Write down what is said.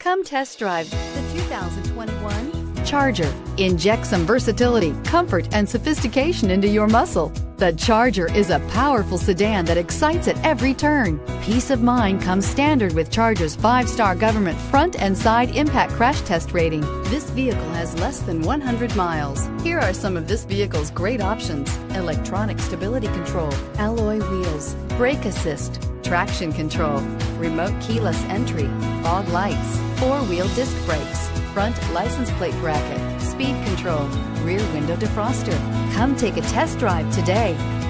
Come test drive the 2021 Charger. Inject some versatility, comfort, and sophistication into your muscle. The Charger is a powerful sedan that excites at every turn. Peace of mind comes standard with Charger's 5-star government front and side impact crash test rating. This vehicle has less than 100 miles. Here are some of this vehicle's great options: electronic stability control, alloy wheels, brake assist, traction control, remote keyless entry, fog lights, 4-wheel disc brakes, front license plate bracket, speed control, rear window defroster. Come take a test drive today.